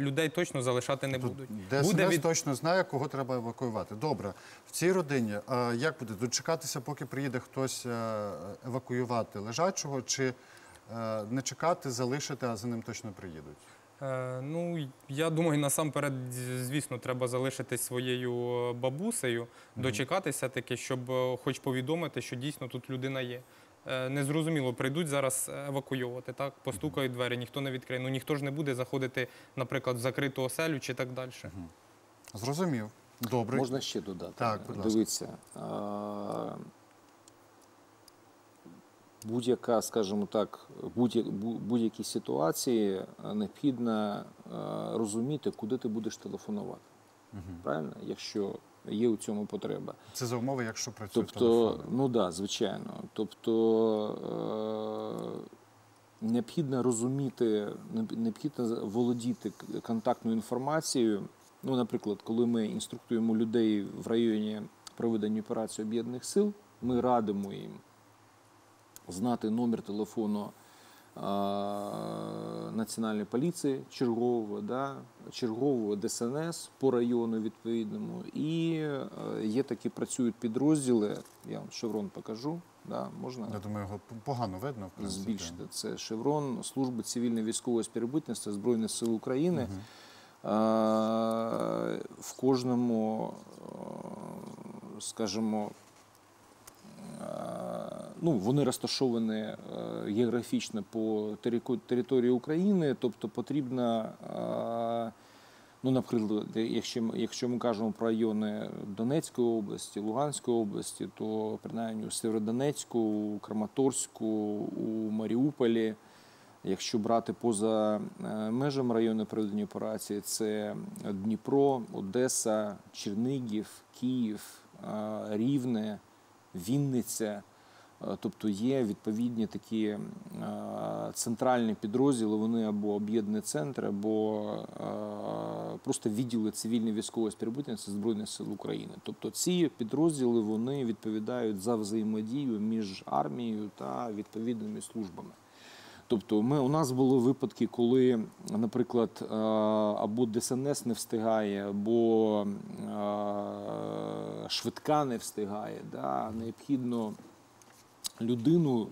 людей точно залишати не будуть. ДСНС точно знає, кого треба евакуювати. Добре, в цій родині як буде? Дочекатися, поки приїде хтось евакуювати лежачого, чи не чекати, залишити, а за ним точно приїдуть? Ну, я думаю, насамперед, звісно, треба залишитись своєю бабусею, дочекатися таки, щоб хоч повідомити, що дійсно тут людина є. Незрозуміло, прийдуть зараз евакуювати, так? Постукають двері, ніхто не відкриє. Ну, ніхто ж не буде заходити, наприклад, в закриту оселю чи так далі. Зрозумів. Добре. Можна ще додати? Так, будь ласка. Дивіться, будь-яка, скажімо так, будь-які ситуації необхідно розуміти, куди ти будеш телефонувати. Правильно? Якщо є у цьому потреба. Це за умови, якщо працюють телефони? Ну так, звичайно. Тобто необхідно розуміти, необхідно володіти контактною інформацією. Ну, наприклад, коли ми інструктуємо людей в районі проведення операції об'єднаних сил, ми радимо їм знати номер телефону Національної поліції, чергового ДСНС по району відповідному. І є такі, працюють підрозділи, я вам шеврон покажу, можна? Я думаю, його погано видно. Збільшити. Це шеврон Служби цивільно-військового співробітництва Збройних сил України. В кожному, скажімо, вони розташовані географічно по території України, тобто потрібно, наприклад, якщо ми кажемо про райони Донецької області, Луганської області, то принаймні у Сєвєродонецьку, у Краматорську, у Маріуполі, якщо брати поза межами району проведення операції, це Дніпро, Одеса, Чернігів, Київ, Рівне, Вінниця. Тобто є відповідні такі центральні підрозділи, вони або об'єднані центри, або просто відділи цивільно-військового співробітництва Збройних сил України. Тобто ці підрозділи, вони відповідають за взаємодію між армією та відповідними службами. Тобто у нас були випадки, коли, наприклад, або ДСНС не встигає, або швидка не встигає, необхідно людину,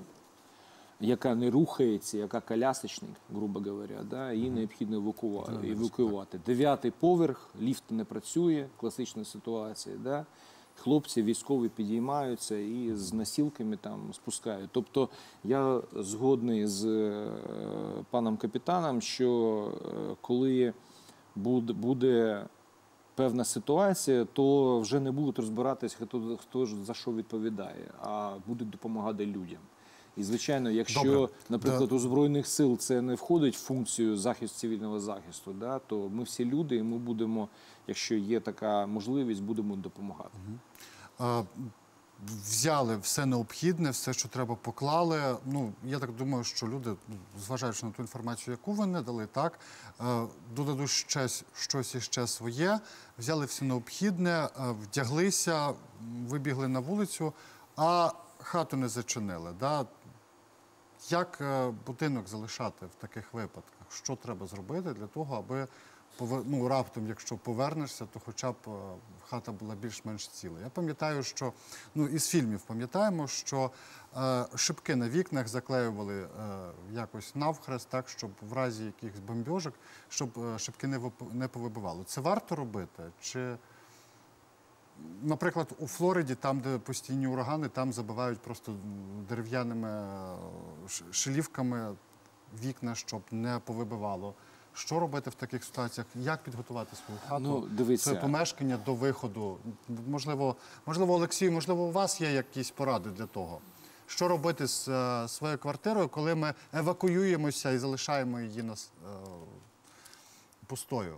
яка не рухається, яка колясочник, грубо говоря, її необхідно евакуювати. Дев'ятий поверх, ліфт не працює, класична ситуація. Хлопці військові підіймаються і з носілками спускають. Тобто я згодний з паном капітаном, що коли буде певна ситуація, то вже не будуть розбиратися, хто за що відповідає, а будуть допомагати людям. І, звичайно, якщо, наприклад, у Збройних сил це не входить в функцію захист цивільного захисту, то ми всі люди, і ми будемо, якщо є така можливість, будемо допомагати. Взяли все необхідне, все, що треба, поклали. Ну, я так думаю, що люди, зважаючи на ту інформацію, яку ви надали, так, додадуть щось іще своє, взяли все необхідне, вдяглися, вибігли на вулицю, а хату не зачинили. Як будинок залишати в таких випадках? Що треба зробити для того, аби раптом, якщо повернешся, то хоча б хата була більш-менш ціла? Я пам'ятаю, що, ну, із фільмів пам'ятаємо, що шибки на вікнах заклеювали якось навхрест, так, щоб в разі якихось бомбіжок, щоб шибки не повибивало. Це варто робити? Чи, наприклад, у Флориді, там, де постійні урагани, там забивають просто дерев'яними шилівками вікна, щоб не повибивало Що робити в таких ситуаціях? Як підготувати свою хату, ну, дивіться, своє помешкання до виходу? Можливо, можливо, Олексій, можливо, у вас є якісь поради для того? Що робити з е, своєю квартирою, коли ми евакуюємося і залишаємо її нас, е, пустою?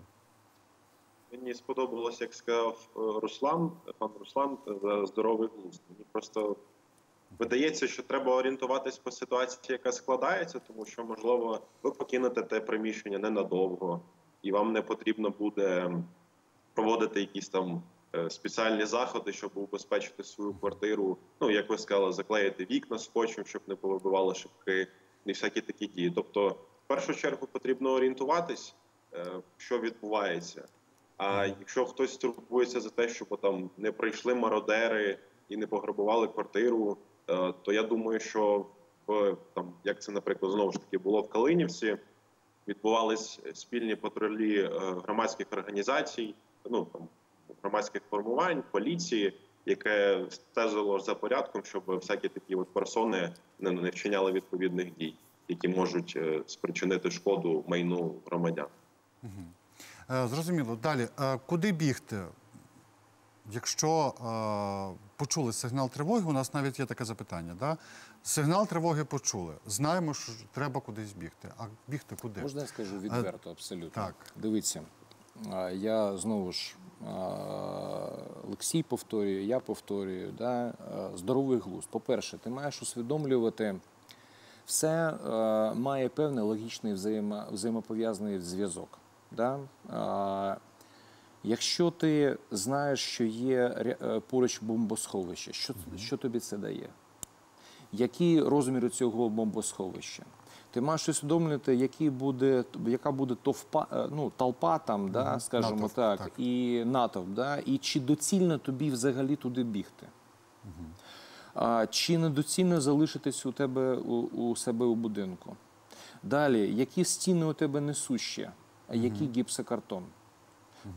Мені сподобалось, як сказав Руслан, пан Руслан, за здоровий глузд. Мені просто видається, що треба орієнтуватись по ситуації, яка складається, тому що, можливо, ви покинете те приміщення ненадовго, і вам не потрібно буде проводити якісь там спеціальні заходи, щоб убезпечити свою квартиру. Ну, як ви сказали, заклеїти вікна скотчем, щоб не повибивали шибки, і всякі такі дії. Тобто, в першу чергу, потрібно орієнтуватись, що відбувається. А якщо хтось турбується за те, щоб там не прийшли мародери і не пограбували квартиру, то я думаю, що в, там, як це, наприклад, знову ж таки було в Калинівці, відбувались спільні патрулі громадських організацій, ну, там, громадських формувань, поліції, яке стежило за порядком, щоб всякі такі от персони не, не вчиняли відповідних дій, які можуть спричинити шкоду майну громадян. Зрозуміло. Далі. Куди бігти? Якщо е, почули сигнал тривоги, у нас навіть є таке запитання, да? Сигнал тривоги почули, знаємо, що треба кудись бігти. А бігти куди? Можна я скажу відверто, абсолютно. Так. Дивіться, я знову ж, Олексій повторюю, я повторюю, да? Здоровий глузд. По-перше, ти маєш усвідомлювати, все е, має певний логічний взаємо, взаємопов'язаний зв'язок. Да? Е, Якщо ти знаєш, що є поруч бомбосховище, що, що тобі це дає? Які розміри цього бомбосховища? Ти маєш усвідомлювати, які буде, яка буде товпа, ну, толпа там, да, скажімо, натовп, так, так, і натовп, да, і чи доцільно тобі взагалі туди бігти? Угу. А, чи недоцільно залишитись у тебе, у, у себе у будинку? Далі, які стіни у тебе несущі, а які угу. гіпсокартон?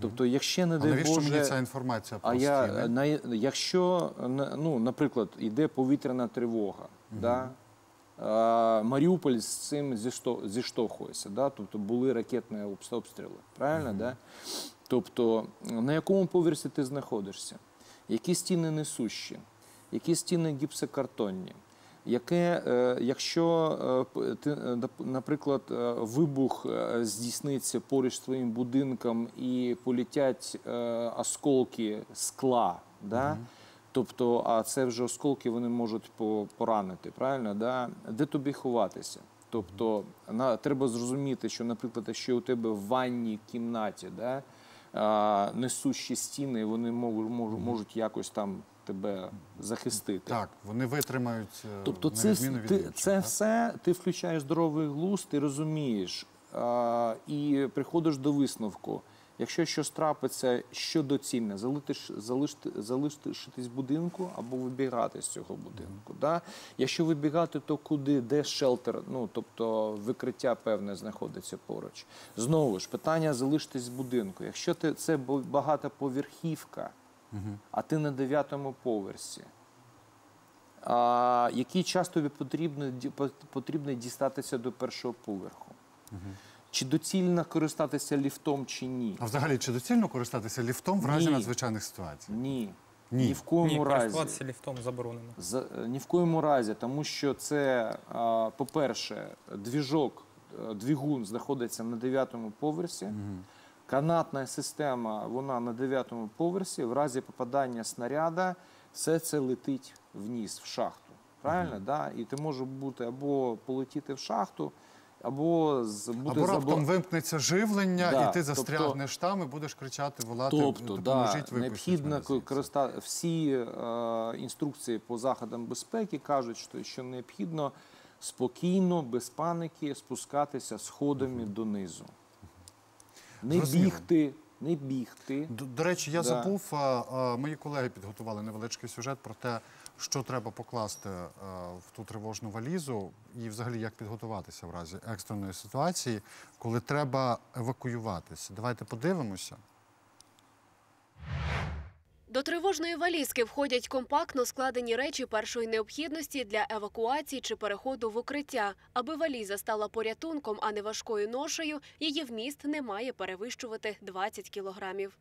Тобто, якщо не дай Боже, мені ця інформація про стіни? Якщо, ну, наприклад, йде повітряна тривога, угу. да? а, Маріуполь з цим зіштовхується, да? Тобто були ракетні обстріли, правильно? Угу. Да? Тобто, на якому поверсі ти знаходишся? Які стіни несущі? Які стіни гіпсокартонні? Яке, якщо, наприклад, вибух здійсниться поруч з твоїм будинком і полетять осколки скла, да? Mm-hmm. Тобто, а це вже осколки, вони можуть поранити, правильно? Да? Де тобі ховатися? Тобто, на, треба зрозуміти, що, наприклад, якщо у тебе в ванній кімнаті, да, несущі стіни, вони можуть, можуть якось там тебе захистити. Так, вони витримають. Тобто це, від ти, інших, це все, ти включаєш здоровий глузд, ти розумієш а, і приходиш до висновку. Якщо щось трапиться, що доцільне, залишитись залишитись в будинку або вибігати з цього будинку. Mm. Да? Якщо вибігати, то куди, де шелтер, ну, тобто викриття певне знаходиться поруч. Знову ж, питання залишитись в будинку. Якщо ти, це багатоповерхівка, а ти на дев'ятому поверсі, а, який час тобі потрібно, потрібно дістатися до першого поверху? Угу. Чи доцільно користатися ліфтом, чи ні? А взагалі, чи доцільно користатися ліфтом в разі ні. надзвичайних ситуацій? Ні. Ні, ні в коєму ні, разі. Користуватися ліфтом заборонено. За, ні в коєму разі, тому що це, а, по-перше, двіжок, двигун знаходиться на дев'ятому поверсі, угу. Канатна система, вона на дев'ятому поверсі, в разі попадання снаряда, все це летить вниз, в шахту. Правильно? Mm-hmm. Да? І ти можеш бути або полетіти в шахту, або... Бути або раптом забор... вимкнеться живлення, да. І ти застрягнеш тобто, там, і будеш кричати, волати, тобто, допоможіть, да, випустити. Необхідно користати... Всі е, інструкції по заходам безпеки кажуть, що, що необхідно спокійно, без паніки спускатися сходами mm-hmm. донизу. Не Розуміло. бігти, не бігти. До, до речі, я да. забув, а, а, мої колеги підготували невеличкий сюжет про те, що треба покласти а, в ту тривожну валізу і взагалі як підготуватися в разі екстреної ситуації, коли треба евакуюватися. Давайте подивимося. До тривожної валізки входять компактно складені речі першої необхідності для евакуації чи переходу в укриття. Аби валіза стала порятунком, а не важкою ношею, її вміст не має перевищувати двадцять кілограмів.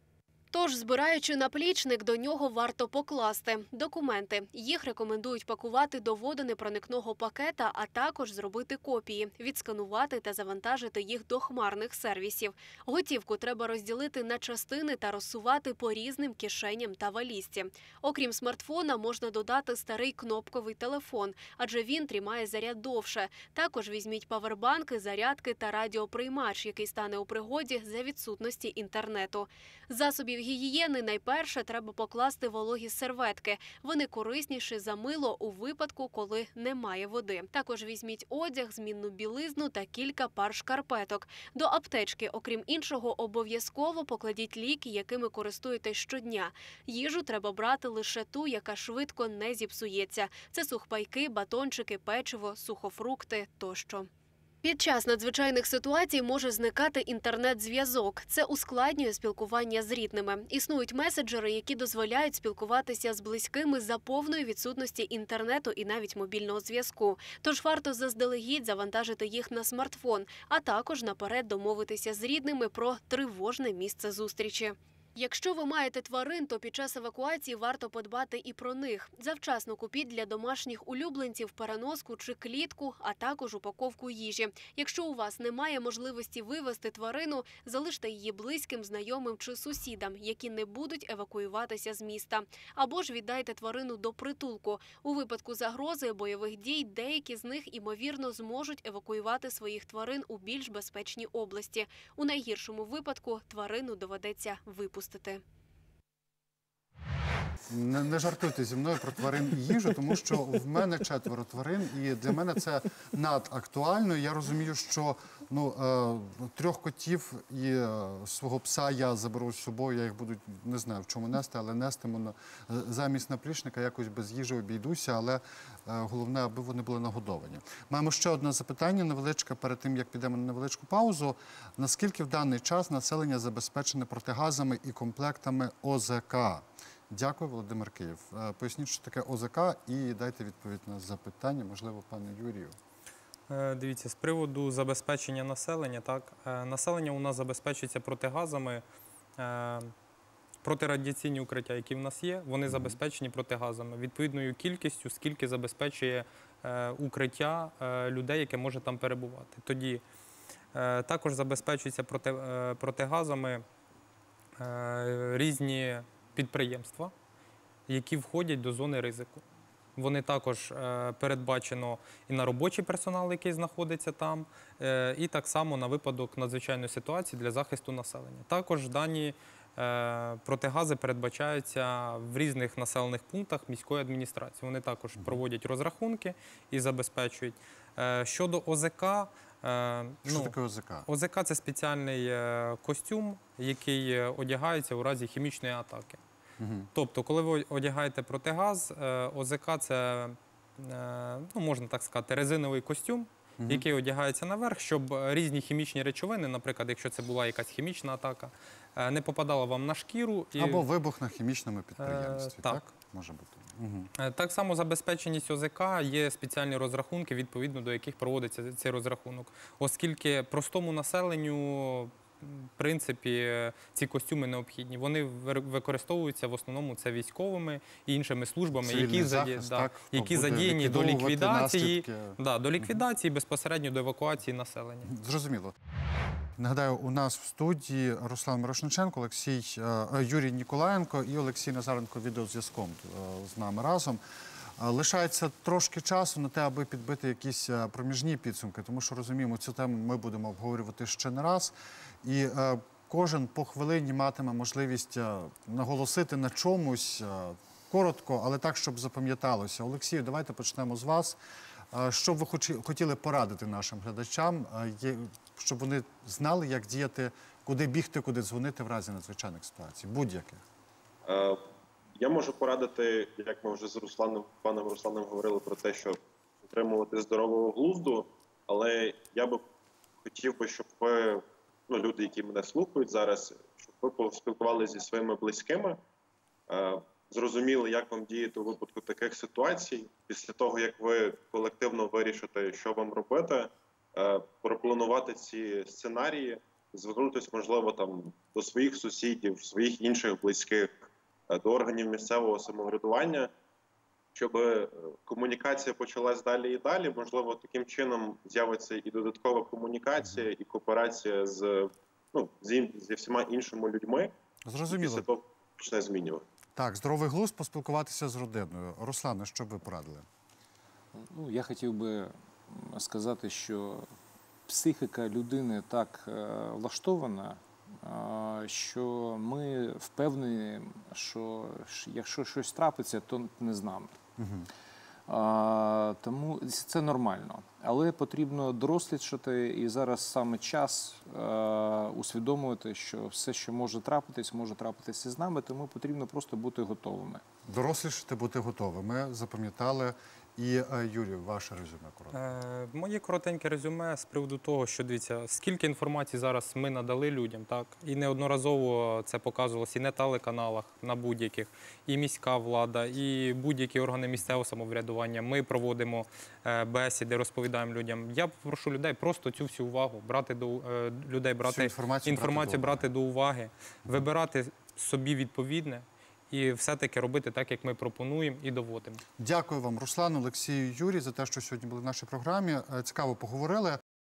Тож, збираючи наплічник, до нього варто покласти документи. Їх рекомендують пакувати до водонепроникного пакета, а також зробити копії, відсканувати та завантажити їх до хмарних сервісів. Готівку треба розділити на частини та розсувати по різним кишеням та валізці. Окрім смартфона, можна додати старий кнопковий телефон, адже він тримає заряд довше. Також візьміть павербанки, зарядки та радіоприймач, який стане у пригоді за відсутності інтернету. Засобів гігієни найперше треба покласти вологі серветки. Вони корисніші за мило у випадку, коли немає води. Також візьміть одяг, змінну білизну та кілька пар шкарпеток. До аптечки, окрім іншого, обов'язково покладіть ліки, якими користуєтесь щодня. Їжу треба брати лише ту, яка швидко не зіпсується. Це сухпайки, батончики, печиво, сухофрукти тощо. Під час надзвичайних ситуацій може зникати інтернет-зв'язок. Це ускладнює спілкування з рідними. Існують меседжери, які дозволяють спілкуватися з близькими за повної відсутності інтернету і навіть мобільного зв'язку. Тож варто заздалегідь завантажити їх на смартфон, а також наперед домовитися з рідними про тривожне місце зустрічі. Якщо ви маєте тварин, то під час евакуації варто подбати і про них. Завчасно купіть для домашніх улюбленців переноску чи клітку, а також упаковку їжі. Якщо у вас немає можливості вивезти тварину, залиште її близьким, знайомим чи сусідам, які не будуть евакуюватися з міста. Або ж віддайте тварину до притулку. У випадку загрози бойових дій деякі з них, ймовірно, зможуть евакуювати своїх тварин у більш безпечні області. У найгіршому випадку тварину доведеться випустити. Не, не жартуйте зі мною про тварин і їжу, тому що в мене четверо тварин, і для мене це надактуально. Я розумію, що ну, трьох котів і свого пса я заберу з собою, я їх буду, не знаю, в чому нести, але нестиму замість наплічника, якось без їжі обійдуся, але головне, аби вони були нагодовані. Маємо ще одне запитання невеличке перед тим, як підемо на невеличку паузу. Наскільки в даний час населення забезпечене протигазами і комплектами О З К? Дякую, Володимир Київ. Поясніть, що таке О З К і дайте відповідь на запитання, можливо, пане Юрію. Дивіться, з приводу забезпечення населення, так, населення у нас забезпечується протигазами, протирадіаційні укриття, які в нас є, вони забезпечені протигазами, відповідною кількістю, скільки забезпечує укриття людей, яке може там перебувати. Тоді також забезпечуються протигазами різні підприємства, які входять до зони ризику. Вони також передбачено і на робочий персонал, який знаходиться там, і так само на випадок надзвичайної ситуації для захисту населення. Також дані протигази передбачаються в різних населених пунктах міської адміністрації. Вони також проводять розрахунки і забезпечують. Щодо О З К... Що таке О З К? О З К – це спеціальний костюм, який одягається у разі хімічної атаки. Тобто, коли ви одягаєте протигаз, О З К – це, ну, можна так сказати, резиновий костюм, який одягається наверх, щоб різні хімічні речовини, наприклад, якщо це була якась хімічна атака, не попадала вам на шкіру. І... Або вибух на хімічному підприємстві, так? Так, може бути. Угу. Так само забезпеченість О З К є спеціальні розрахунки, відповідно до яких проводиться цей розрахунок. Оскільки простому населенню... В принципі, ці костюми необхідні. Вони використовуються в основному це військовими і іншими службами, які, захист, да, так, які задіяні до ліквідації, да, до ліквідації безпосередньо до евакуації населення. Зрозуміло. Нагадаю, у нас в студії Руслан Мирошниченко, Олексій, Юрій Ніколаєнко і Олексій Назаренко відеозв'язком з нами разом. Лишається трошки часу на те, аби підбити якісь проміжні підсумки, тому що, розуміємо, цю тему ми будемо обговорювати ще не раз. І кожен по хвилині матиме можливість наголосити на чомусь коротко, але так, щоб запам'яталося. Олексію, давайте почнемо з вас. Що б ви хотіли порадити нашим глядачам, щоб вони знали, як діяти, куди бігти, куди дзвонити в разі надзвичайних ситуацій, будь-яких? Я можу порадити, як ми вже з Русланом, паном Русланом говорили про те, що утримувати здорового глузду, але я би хотів би, щоб ви, ну, люди, які мене слухають зараз, щоб ви поспілкувалися зі своїми близькими, зрозуміли, як вам діяти у випадку таких ситуацій. Після того, як ви колективно вирішите, що вам робити, пропланувати ці сценарії, звернутися, можливо, там, до своїх сусідів, своїх інших близьких, до органів місцевого самоврядування, щоб комунікація почалась далі і далі. Можливо, таким чином з'явиться і додаткова комунікація, і кооперація з, ну, зі, зі всіма іншими людьми. Зрозуміло. Після того почне змінювати. Так, здоровий глузд, поспілкуватися з родиною. Руслане, що б ви порадили? Ну, я хотів би сказати, що психіка людини так влаштована, що ми впевнені, що якщо щось трапиться, то не з нами. Угу. Тому це нормально. Але потрібно дорослішати, і зараз саме час усвідомлювати, що все, що може трапитись, може трапитись і з нами, тому потрібно просто бути готовими. Дорослішати, бути готовими. Запам'ятали. І, Юрій, ваше резюме коротке. Моє коротеньке резюме з приводу того, що, дивіться, скільки інформації зараз ми надали людям, так? І неодноразово це показувалося і на телеканалах, на будь-яких, і міська влада, і будь-які органи місцевого самоврядування. Ми проводимо бесіди, розповідаємо людям. Я прошу людей просто цю всю увагу, брати до, людей брати, інформацію, інформацію брати до уваги, вибирати собі відповідне, і все-таки робити так, як ми пропонуємо і доводимо. Дякую вам, Руслан, Олексію, Юрій, за те, що сьогодні були в нашій програмі. Цікаво поговорили.